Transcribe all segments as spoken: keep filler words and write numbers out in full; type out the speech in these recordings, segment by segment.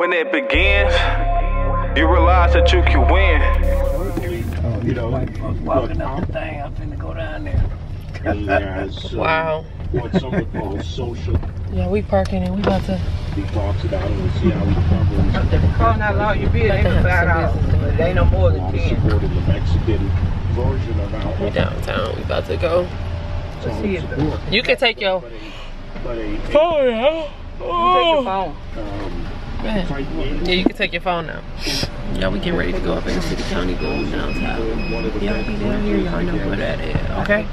when it begins, you realize that you can win. Oh, you know, like walking up the thing, I'm finna go down there. And there's, uh, wow. What someone calls social. Yeah, we parking and we about to. We talks about it and see how we cover it. If the car not allowed you be, they ain't five hours. They no more than ten. Supporting the Mexican version of our. We're downtown. We about to go. Let's see it. You can take your phone now. Oh. You can take your phone. Um, yeah, you can take your phone now. Yeah, we getting ready to go up in the city county, going downtown. Y'all be down here, y'all know where that is, okay?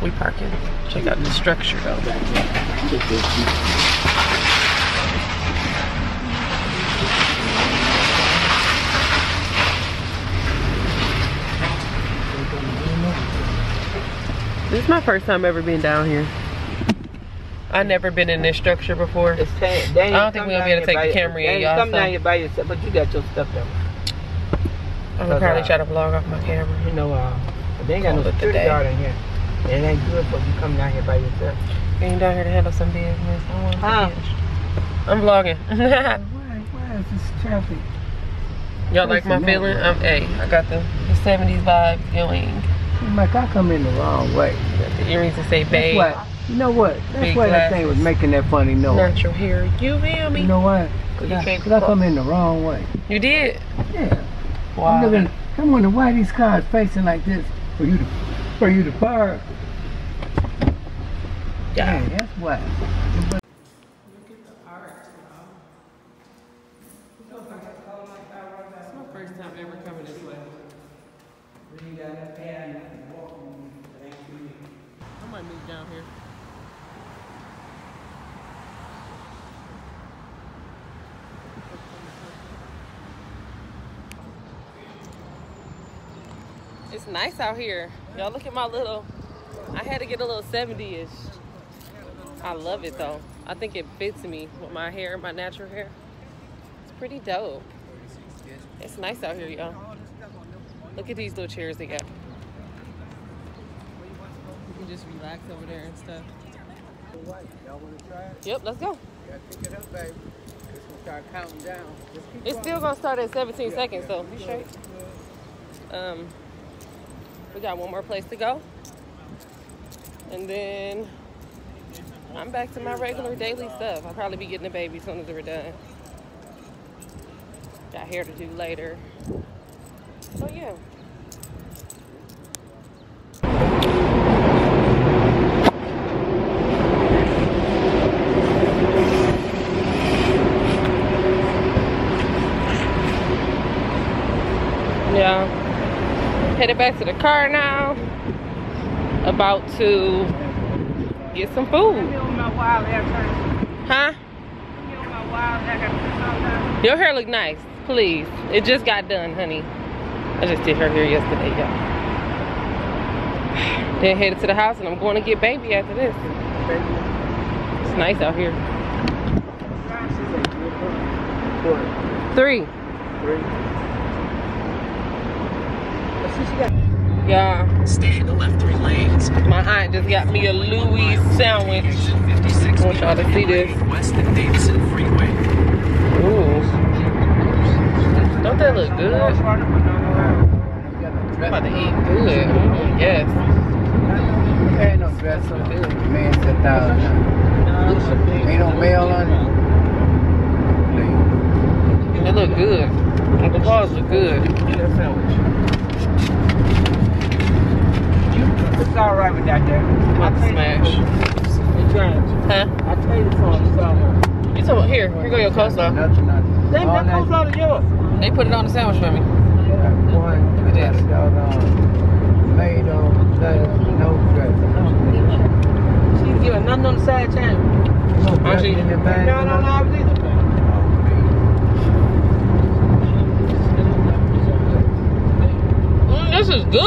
We parking. Check out the structure though. This is my first time ever being down here. I've never been in this structure before. It's I don't think we're gonna be able to take the camera in, y'all. Come down here by yourself, but you got your stuff there. I'm gonna probably uh, try to vlog off my camera. You know, uh, they ain't got no security guard in here. It ain't good for you coming down here by yourself. You ain't down here to handle some business. I want huh? to I'm vlogging. why, why is this traffic? Y'all like my feeling? I'm hey, I got the, the seventies vibes going. Like I come in the wrong way. Got the earrings that say babe. You know what? That's big why that thing was making that funny noise. Natural hair. You feel me? You know what? Cause, Cause, I, Cause I come in the wrong way. You did? Yeah. Wow. I'm looking. I'm wondering why these cars facing like this for you to, for you to park. Yeah, man, that's why. Look at the art. It's my first time ever coming this way. I might move down here. It's nice out here. Y'all look at my little, I had to get a little seventy-ish. I love it though. I think it fits me with my hair, my natural hair. It's pretty dope. It's nice out here, y'all. Look at these little chairs they got. You can just relax over there and stuff. Yep, let's go. It's still gonna start at seventeen seconds though. You straight? Um. We got one more place to go. And then I'm back to my regular daily stuff. I'll probably be getting a baby as soon as we're done. Got hair to do later. So yeah. Yeah. Headed back to the car now. About to get some food. Huh? Your hair look nice, please. It just got done, honey. I just did her hair yesterday, y'all. Then headed to the house, and I'm going to get baby after this. It's nice out here. Three. Three. Yeah. Stay in the left three lanes. My aunt just got me a Louis sandwich. I want y'all to see this. Ooh. Don't that look good? I'm about to eat good. Mm-hmm. Yes. Ain't no dress on it. Man, it's a thousand. Ain't no mail on it. It look good. The balls look good. Get that sandwich. It's all right with that there. I'll smash. Huh? I tell you this one. It's all right. You talking about here? Here go your coleslaw. Nothing, nothing. They put coleslaw to yours. They put it on the sandwich for me. Yeah, boy. Look at this. Made on no dressing. She's giving nothing on the side channel. Aren't you? No, no, no. I was either. Mm, this is good.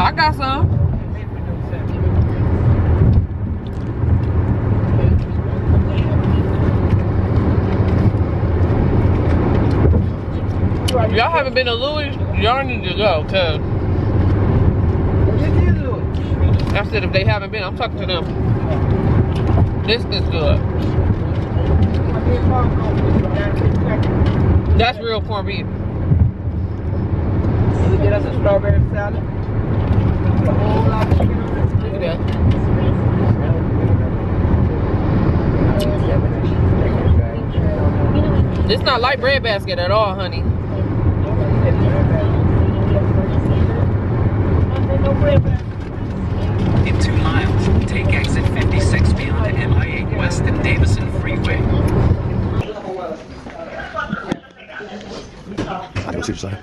I got some. If y'all haven't been to Louis, y'all need to go, cause. I said if they haven't been, I'm talking to them. This is good. That's real corned beef. Can we get us a strawberry salad? A whole lot of chicken on it. Look at that. It's not like bread basket at all, honey. In two miles, take exit fifty-six beyond the M I eight West and Davison Freeway. I can see the side.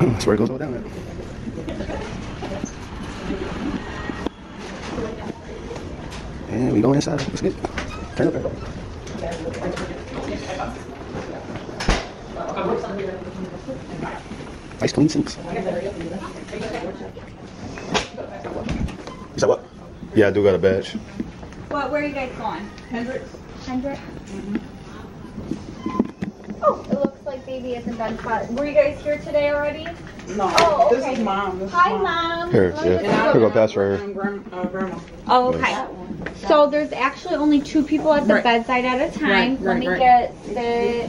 That's where it goes all down at. And we go inside. Let's get it. Turn it up. Nice clean sinks. You said what? Yeah, I do got a badge. What? Where are you guys going? Hendrix? Hendrix? Mm-hmm. Oh, it looks like baby isn't done. Were you guys here today already? No. Oh, okay. This is mom. This Hi, mom. mom. Here, yeah. Here we go, pass right here. Oh, okay. Yes. So there's actually only two people at the right. bedside at a time. Right, Let right, me right. get the.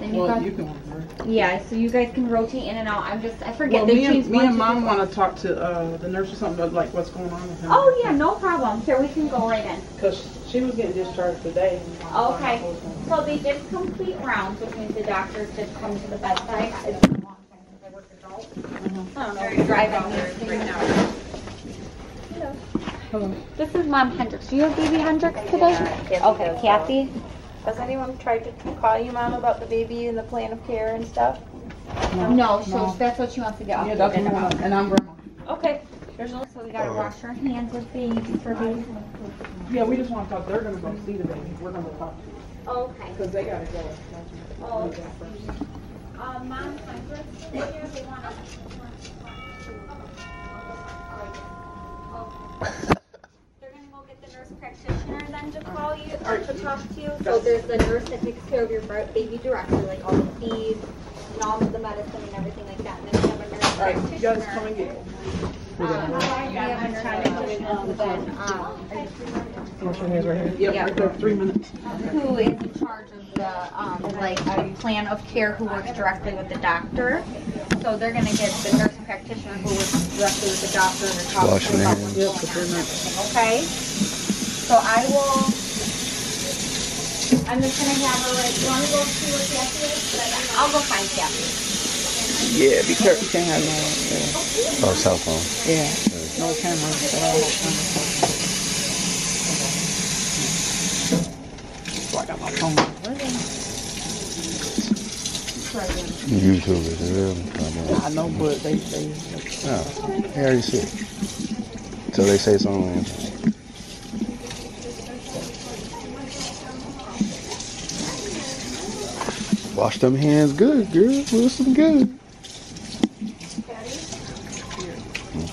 Then you well, guys, you can yeah, so you guys can rotate in and out. I'm just, I forget. Well, they me and, me and mom want to talk to uh, the nurse or something about like what's going on with him. Oh, yeah, no problem. Here, we can go right in. Because she was getting discharged today. Okay. So they did complete rounds, which means the doctors did come to the bedside. It's been a long time since I worked adults. Mm-hmm. I don't know. You're driving there right now. Hello. Hello. This is Mom Hendrix. Do you have baby Hendrix today? Yeah, okay, Kathy. Has anyone tried to call you, Mom, about the baby and the plan of care and stuff? No, no, so no. That's what she wants to get off. Yeah, that's what and I'm Grandma. Okay. There's no, so we got to wash our hands with baby for baby. Yeah, we just want to talk. They're going to go see the baby. We're going to talk to you. Okay. Because they got to go. Oh, okay. Um, Mom, my friends are here. They want to talk to you. Practitioner then to call you or to talk to you. So there's the nurse that takes care of your baby directly, like all the feeds and all of the medicine and everything like that. And then you have a nurse practitioner. You guys come and get it. Wash your hands right here. Yep, for three minutes. Who is in charge of the um, like plan of care? Who works directly with the doctor? So they're gonna get the nurse practitioner who works directly with the doctor to talk to the doctor. Okay. So I will, I'm just going to have her, like, you want to go see what Kathy is? I'll go find Kathy. Yeah, be careful. You can't have no, yeah. Oh, cell phone. Yeah, no camera. I got my phone. YouTube is real. I know, but they say. Oh, they already see it. Until they say something. Wash them hands good, girl. Listen good. And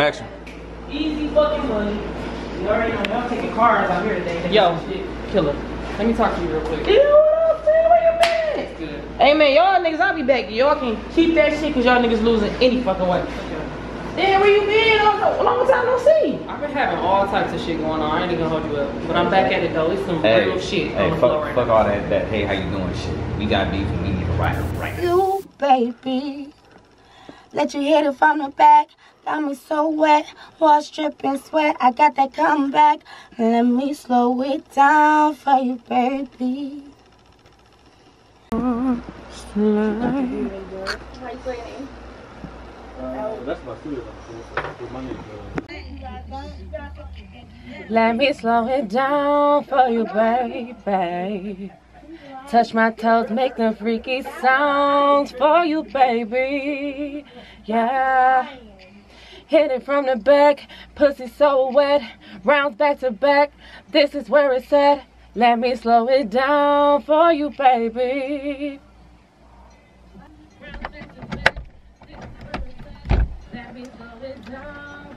action. Easy fucking money. You already know y'all taking cars out here today. Yo, killer. Let me talk to you real quick. Hey man, y'all niggas, I'll be back. Y'all can keep that shit because y'all niggas losing any fucking way. Damn, yeah, where you been? A long time no see. I've been having all types of shit going on. I ain't even gonna hold you up. But I'm back at it though. It's some hey, real shit. Hey, fuck, right fuck all that, that hey, how you doing shit. We got beef and we need to ride it right now. You, baby. Let you hit it from the back. Got me so wet. Wash, drip, and sweat. I got that comeback. Let me slow it down for you, baby. Slide. How are you doing? Let me slow it down for you, baby. Touch my toes, make them freaky sounds for you, baby. Yeah. Hit it from the back, pussy so wet, rounds back to back, this is where it's at. Let me slow it down for you, baby.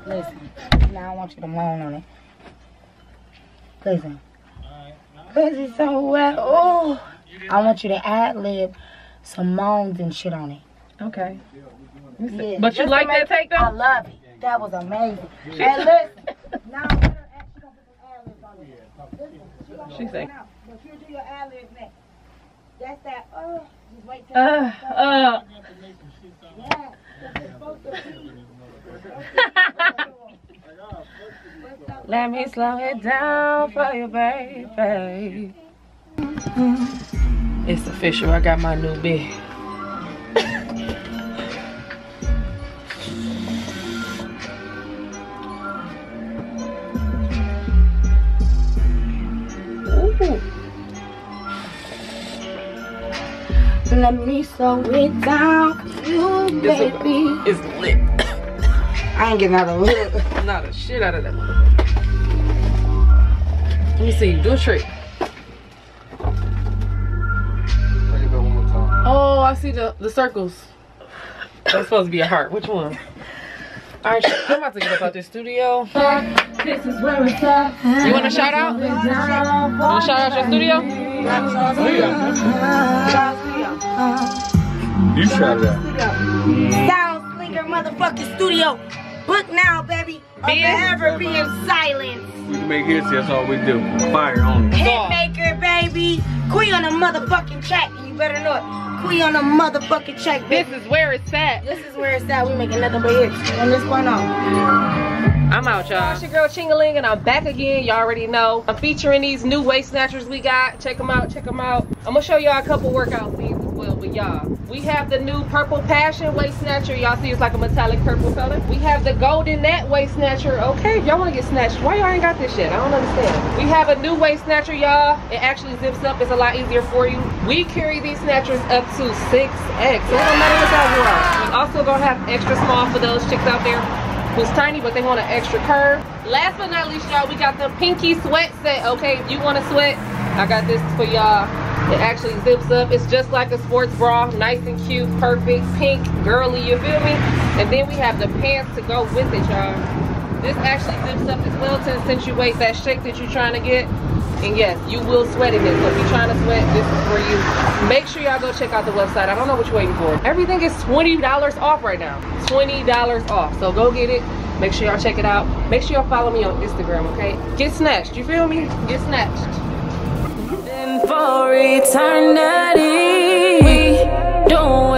Listen, now I want you to moan on it. Listen. Pussy's so wet, oh. I want you to ad-lib some moans and shit on it. Okay. Yeah, but you like that takedown? I love it. That was amazing. She and listen, now I'm going to actually put some ad-libs on it. Listen, she said. But you'll do your ad-libs next. That's that, oh, uh, just wait till uh, uh. Yeah, because it's supposed to be. Let me slow it down for you, baby. It's official, I got my new bed. Let me slow it down, you baby. It's lit. I ain't getting out of lit. Not a shit out of that motherfucker. Let me see you do a trick. Oh, I see the, the circles. That's supposed to be a heart. Which one? Alright, I'm about to get up out this studio. This is where it's at. You want to shout out? You want to shout out your studio? You try that. Sound Slinger motherfucking studio. Book now, baby. Or forever be in silence. We make hits, that's all we do. Fire on it. Hitmaker, baby. Queen on a motherfucking track. You better know it. Queen on a motherfucking track, baby. This is where it's at. This is where it's at. We making nothing but hits. From this point on. I'm out, y'all. It's your girl Ching-a-ling, and I'm back again. Y'all already know. I'm featuring these new waist snatchers we got. Check them out. Check them out. I'm gonna show y'all a couple workout things as well, but y'all, we have the new purple passion waist snatcher. Y'all see it's like a metallic purple color. We have the golden net waist snatcher. Okay, y'all wanna get snatched? Why y'all ain't got this shit? I don't understand. We have a new waist snatcher, y'all. It actually zips up. It's a lot easier for you. We carry these snatchers up to six X. So it don't matter what size you are. We also gonna have extra small for those chicks out there who's tiny but they want an extra curve. Last but not least, y'all, we got the pinky sweat set. Okay, if you want to sweat, I got this for y'all. It actually zips up. It's just like a sports bra, nice and cute, perfect, pink, girly, you feel me? And then we have the pants to go with it, y'all. This actually zips up as well to accentuate that shape that you're trying to get. And yes, you will sweat in this. So if you're trying to sweat, this is for you. Make sure y'all go check out the website. I don't know what you're waiting for. Everything is twenty dollars off right now. twenty dollars off. So go get it. Make sure y'all check it out. Make sure y'all follow me on Instagram, okay? Get snatched. You feel me? Get snatched. And for eternity, don't